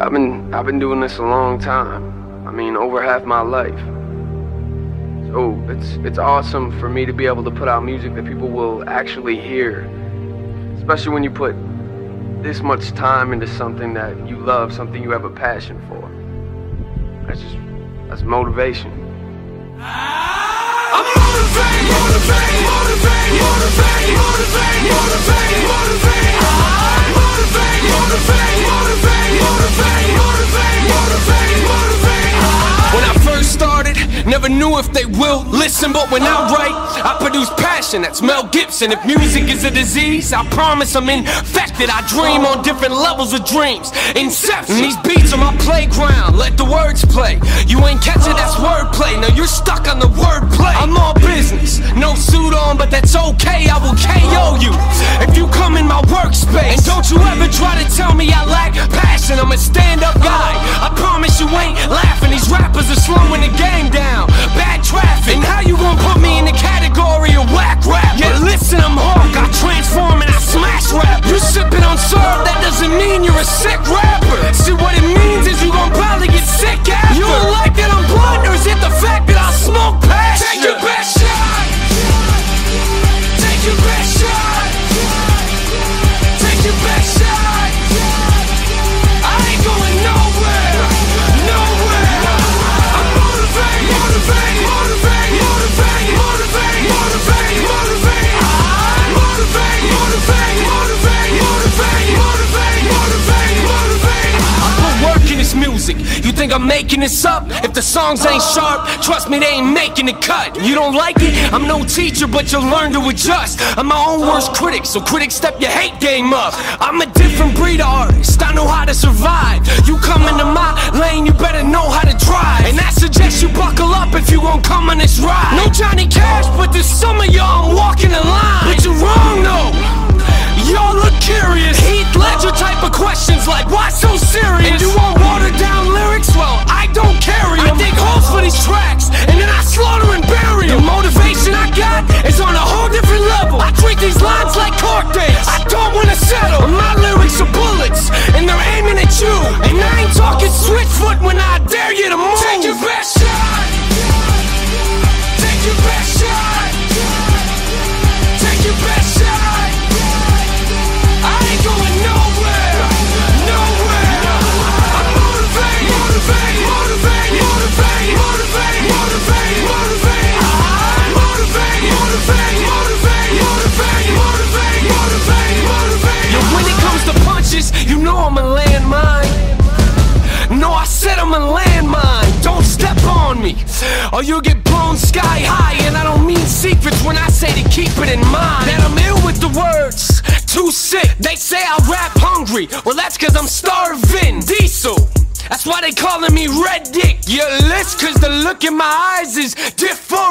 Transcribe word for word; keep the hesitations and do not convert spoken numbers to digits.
I've been I've been doing this a long time. I mean, over half my life. So it's it's awesome for me to be able to put out music that people will actually hear. Especially when you put this much time into something that you love, something you have a passion for. That's just that's motivation. I'm motivated, motivated, motivated, motivated, motivated, motivated, motivated. I'm motivated, motivated, motivated, motivated, motivated, motivated, motivated. When I first started, never knew if they will listen, but when I write, I produce passion. That's Mel Gibson. If music is a disease, I promise I'm infected. I dream on different levels of dreams. Inception. These beats are my playground. Let the words play. You ain't catch it, that's wordplay. Now you're stuck on the wordplay. I'm all business, no suit on, but that's okay. I will K O you if you come in my workspace. And don't you ever try to tell me I lack passion. I'm a stand-up guy. I promise you ain't laughing. These rappers are slowing the game down. Bad traffic, and how you gon' put me in the category of whack rap? Yeah, listen, I'm Hawk, I transform and I smash rap. You sippin' on syrup, that doesn't mean you're a sick rapper. See, what it means is you gon' probably get sick after. You don't like that I'm blunt, or is it the fact that I smoke passion? Take your best shot. Take your best shot. Take your best shot. I ain't going nowhere. You think I'm making this up? If the songs ain't sharp, trust me, they ain't making the cut. You don't like it? I'm no teacher, but you'll learn to adjust. I'm my own worst critic, so critics, step your hate game up. I'm a different breed of artist, I know how to survive. You come into my lane, you better know how to drive. And I suggest you buckle up if you gon' come on this ride. No Johnny Cash, but there's some of y'all walking the line. But you're wrong though. Y'all look curious. Heath Ledger type of questions like, why so serious? And you want watered down lyrics? Well, I don't carry them. I dig holes for these tracks, and then I slaughter and bury them. The motivation I got is on a whole different level. I treat these lines like court dates. I don't wanna settle. My lyrics are bullets, and they're aiming at you. And I ain't talking switchfoot when I dare you to move. Take your best shot. Take your best shot. Take your best shot. You know I'm a landmine. No, I said I'm a landmine. Don't step on me, or you'll get blown sky high. And I don't mean secrets when I say to keep it in mind. That I'm ill with the words, too sick. They say I rap hungry, well that's cause I'm starving. Diesel, that's why they calling me Red Dick. You're list cause the look in my eyes is different.